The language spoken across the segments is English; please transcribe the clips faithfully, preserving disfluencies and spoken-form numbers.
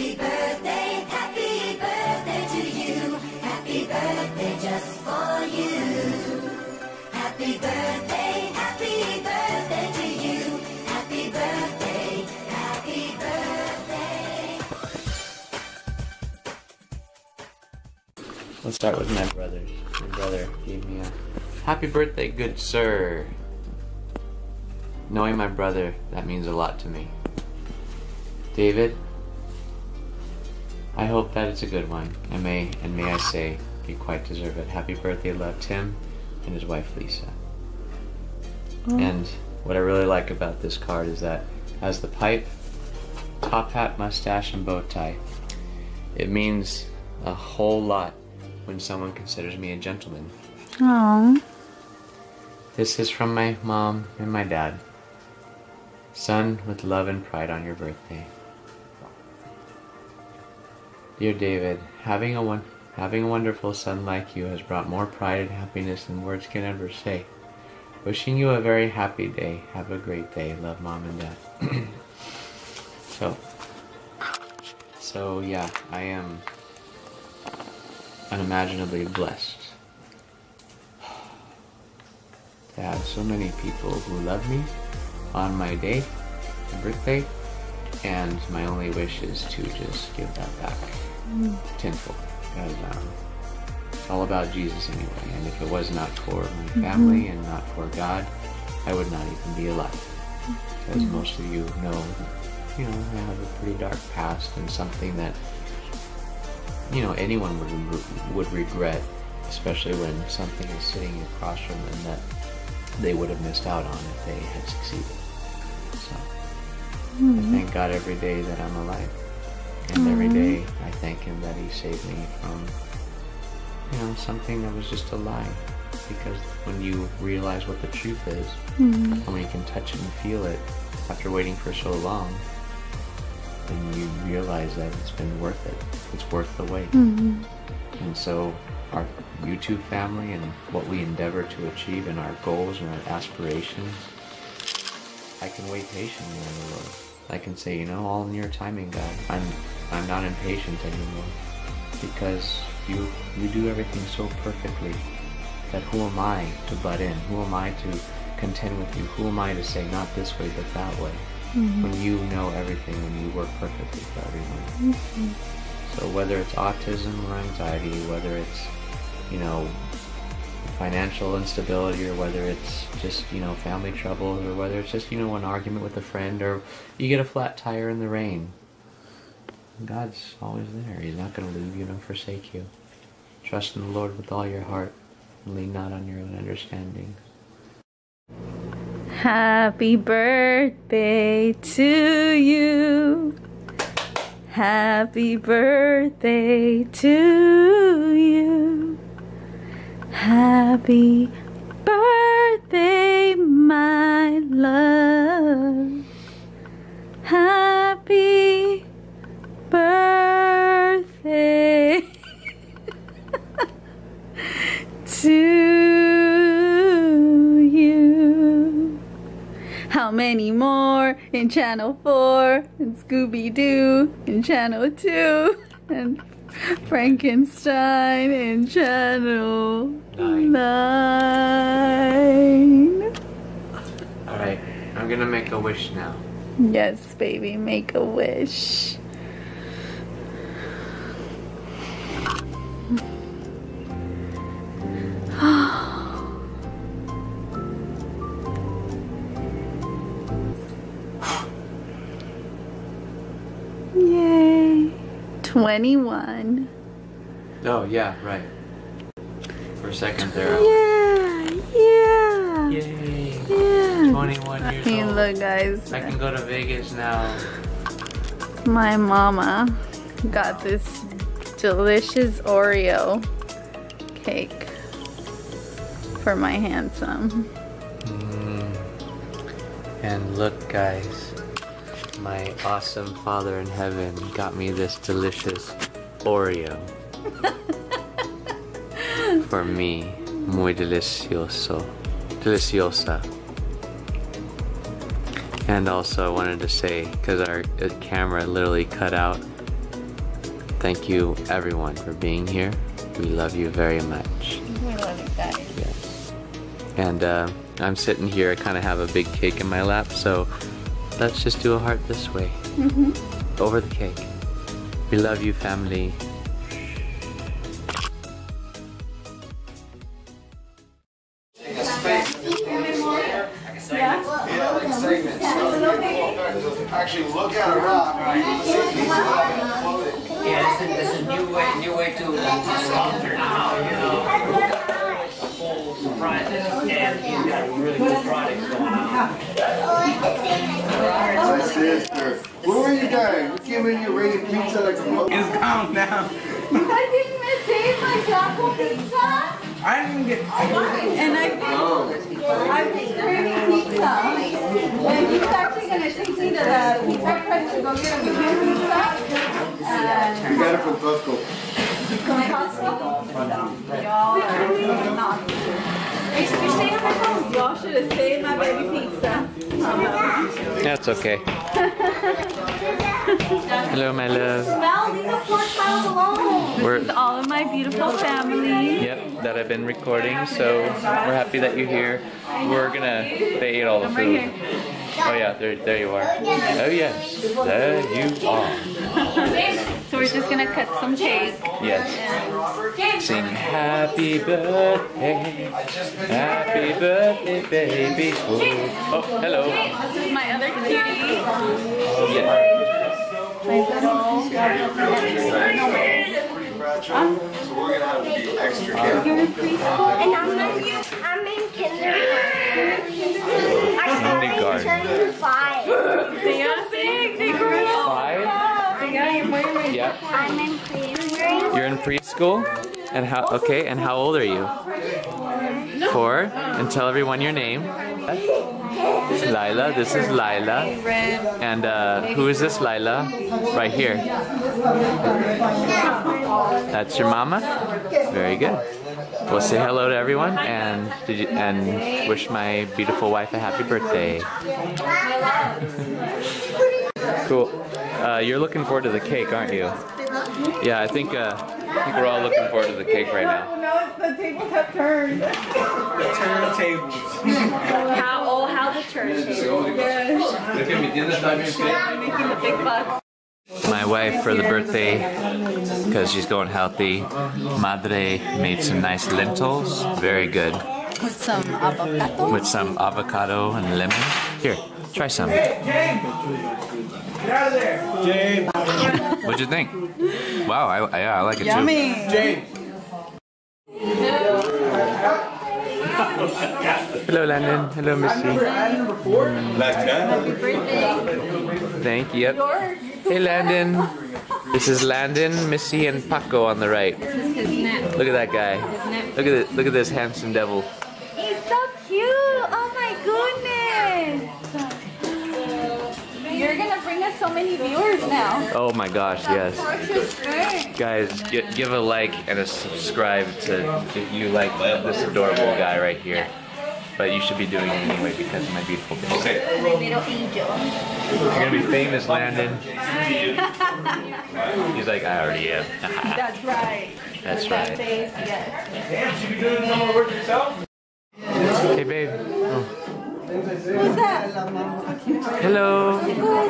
Happy birthday, happy birthday to you. Happy birthday just for you. Happy birthday, happy birthday to you. Happy birthday, happy birthday. Let's start with my brothers. My brother gave me a happy birthday, good sir. Knowing my brother, that means a lot to me. David, I hope that it's a good one, and may, and may I say, you quite deserve it. Happy birthday, love, Tim, and his wife, Lisa. Oh. And what I really like about this card is that it has the pipe, top hat, mustache, and bow tie. It means a whole lot when someone considers me a gentleman. Aww. This is from my mom and my dad. Son, with love and pride on your birthday. Dear David, having a, one, having a wonderful son like you has brought more pride and happiness than words can ever say. Wishing you a very happy day. Have a great day. Love, Mom and Dad. so, so yeah, I am unimaginably blessed to have so many people who love me on my day, my birthday, and my only wish is to just give that back mm. tenfold. Because um, it's all about Jesus anyway, and if it was not for my family mm-hmm. and not for God, I would not even be alive. Because mm-hmm. most of you know, you know, I have a pretty dark past and something that, you know, anyone would, would regret, especially when something is sitting across from them that they would have missed out on if they had succeeded. So, mm-hmm. I thank God every day that I'm alive. And mm-hmm. every day I thank Him that He saved me from, you know, something that was just a lie. Because when you realize what the truth is, mm-hmm. and when you can touch it and feel it after waiting for so long, then you realize that it's been worth it. It's worth the wait. Mm-hmm. And so, our YouTube family and what we endeavor to achieve and our goals and our aspirations, I can wait patiently on the Lord. I can say, you know, all in your timing, God. I'm I'm not impatient anymore because you you do everything so perfectly that who am I to butt in? Who am I to contend with you? Who am I to say not this way but that way? Mm-hmm. When you know everything, when you work perfectly for everyone. Mm-hmm. So whether it's autism or anxiety, whether it's, you know, financial instability, or whether it's just, you know, family trouble, or whether it's just, you know, an argument with a friend, or you get a flat tire in the rain, God's always there. He's not going to leave you nor forsake you. Trust in the Lord with all your heart and lean not on your own understanding. Happy birthday to you. Happy birthday to you. Happy birthday, my love. Happy birthday to you. How many more in Channel four, and Scooby-Doo in Channel two, and Frankenstein in Channel nine. Alright, I'm gonna make a wish now. Yes, baby, make a wish. twenty-one. Oh, yeah, right. For a second there. Yeah, yeah. Yay. Yeah. twenty-one years hey, old. Look, guys. I can go to Vegas now. My mama got this delicious Oreo cake for my handsome. Mm. And look, guys. My awesome Father in Heaven got me this delicious Oreo. For me, muy delicioso, deliciosa. And also I wanted to say, because our camera literally cut out Thank you everyone for being here. We love you very much. We love you guys. Yes. And uh, I'm sitting here, I kind of have a big cake in my lap, so let's just do a heart this way. Mm-hmm. Over the cake. We love you, family. Actually look at a rock, right? Yeah, this is a new way, new way to sculpture now, you know. It's a full surprise, and you've got a really good product going on. My sister, where were you guys? You came in here rating pizza like a mother. It's gone now. I didn't miss it, my taco pizza. I didn't get pizza. And I think I've been craving pizza. And he's actually going to take me to the pizza place to go get a new pizza. And you got it from Costco. From Costco? Y'all are not here. Are you staying on my phone? Y'all should have saved my baby pizza. That's okay. Hello, my love. Smell, leave the pork pile alone. We're, this is all of my beautiful family. Yep, that I've been recording, so we're happy that you're here. We're gonna, they ate all the I'm food. Right here. Oh yeah, there, there you are. Oh yes, there you are. So we're just gonna cut some cake. Yes. Sing happy birthday, happy birthday baby. Oh, hello. This is my other cutie. Yes. My little. So we're gonna have to be extra careful. You're in preschool, and I'm not. I'm in kindergarten. I turned to five. They are big. They grew up. Five. Yeah. Yep. I'm in preschool. You're in preschool, and how? Okay, and how old are you? Four. Four. And tell everyone your name. Lila, this is Lila, and uh, who is this Lila? Right here. That's your mama? Very good. Well, say hello to everyone, and did you, and wish my beautiful wife a happy birthday. Cool. Uh, you're looking forward to the cake, aren't you? Yeah, I think, uh, I think we're all looking forward to the cake right now. The tables have turned. The turntables. How old? How the church? Yes. My wife for the birthday, because she's going healthy. Madre made some nice lentils, very good. With some avocado. With some avocado and lemon. Here, try some. Hey, James. Get out of there, James. What'd you think? Wow, I, yeah, I like it. Yummy. Too. James. Hello, Landon. Hello, Missy. Happy birthday. Thank you. Yep. Hey, Landon. This is Landon, Missy, and Paco on the right. Look at that guy. Look at this, look at this handsome devil. He's so cute. Oh my goodness. You're gonna bring us so many viewers now. Oh my gosh, yes. Guys, get, give a like and a subscribe to if you like this adorable guy right here. But you should be doing it anyway because of my beautiful baby. Okay. Little angel. You're gonna be famous, Landon. He's like, I already am. That's right. That's right. That face, yes. You should be doing some more work yourself. Hey, babe. Oh. Who's that? Hello. Hello.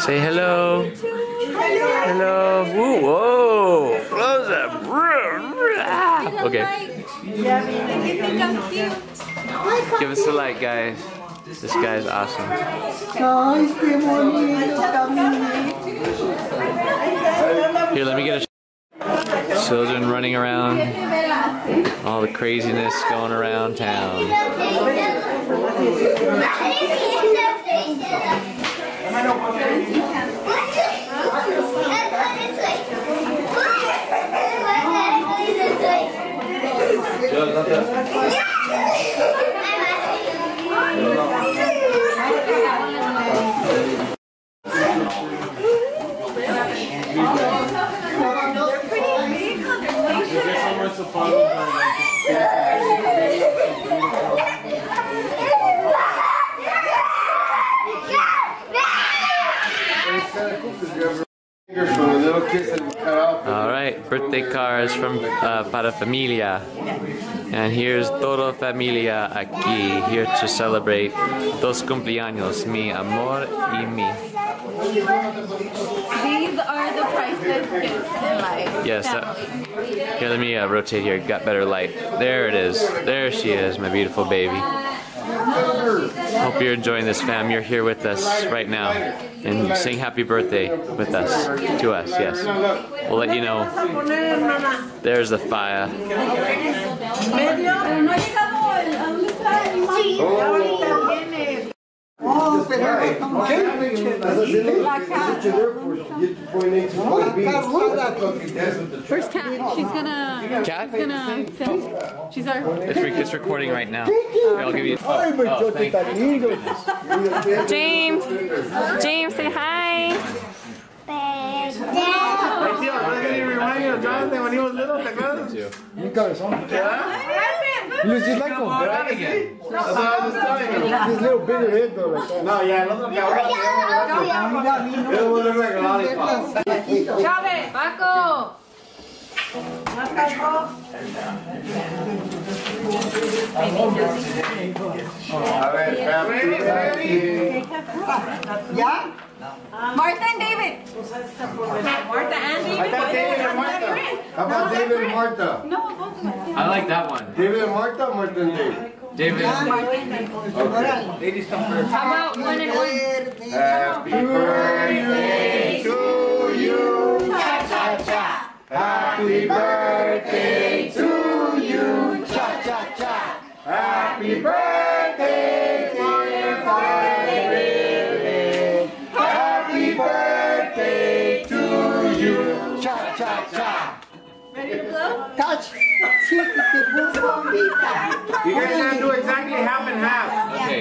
Say hello. Hello. Ooh, whoa. Close up. Okay. Give us a like, guys. This guy's awesome. Here, let me get a sh children running around. All the craziness going around town. They're pretty big. birthday cards from uh, Para Familia. And here's Toda Familia aquí, here to celebrate dos cumpleaños, mi amor y mi. These are the priceless gifts in life. Yes. Uh, here, let me uh, rotate here. Got better light. There it is. There she is, my beautiful baby. Hope you're enjoying this, fam. You're here with us right now and sing happy birthday with us, to us, yes. We'll let you know. There's the fire. Where's Kat? She's gonna. Kat? She's gonna film. She's our. It's, re it's recording right now. Here, I'll give you. Oh, oh, thank you. James. James, say hi. Jonathan, when he was little, you guys, Luis, you like to again. That's what I was telling you. This little bigger head though, like that. No, yeah, it doesn't look like a lollipop. Chávez, Paco! A ver, ¿ya? Martha and David. Martha and David. I thought David and Martha. How about David and Martha? No, both of them. I like that one. David and Martha, Martha and David. David and Martha. Okay. Ladies come first. How about one and one? Happy birthday to you. Cha cha cha. Happy birthday to you. Cha cha cha. Happy birthday dear David. Touch. You guys have to do exactly half and half. Okay.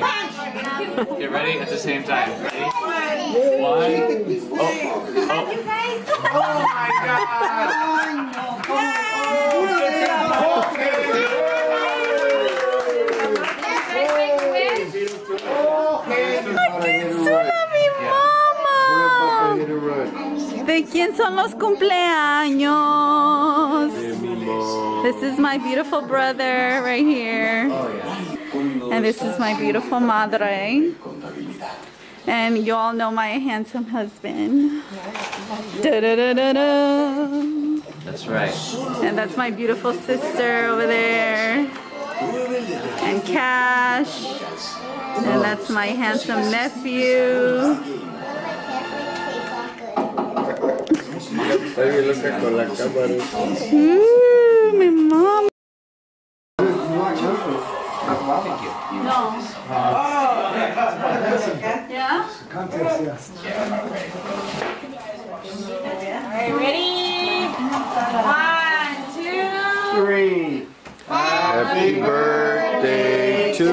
Get ready at the same time. Ready? One. Oh. Oh. Oh my God. ¿De quién son los cumpleaños? This is my beautiful brother right here. And this is my beautiful madre. And you all know my handsome husband. Da, da, da, da, da. That's right. And that's my beautiful sister over there. And Cash. And that's my handsome nephew. Ooh, my mom. No. Yeah? Alright, ready? One, two, three. Happy birthday to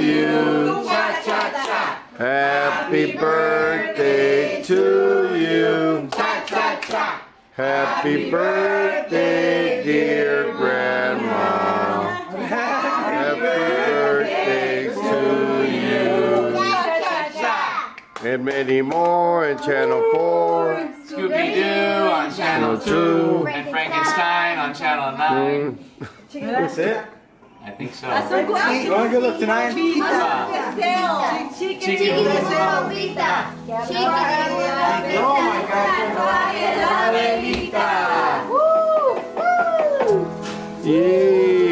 you. Cha cha cha. Happy birthday to you. Happy birthday, dear Grandma. Happy birthday to you. And many more in Channel four. Scooby-Doo on Channel two. And Frankenstein on Channel nine. Mm. That's it? I think so. You want to go look tonight? Chicken. Chicken. Chicken. Oh my God. Woo! Woo! Yeah.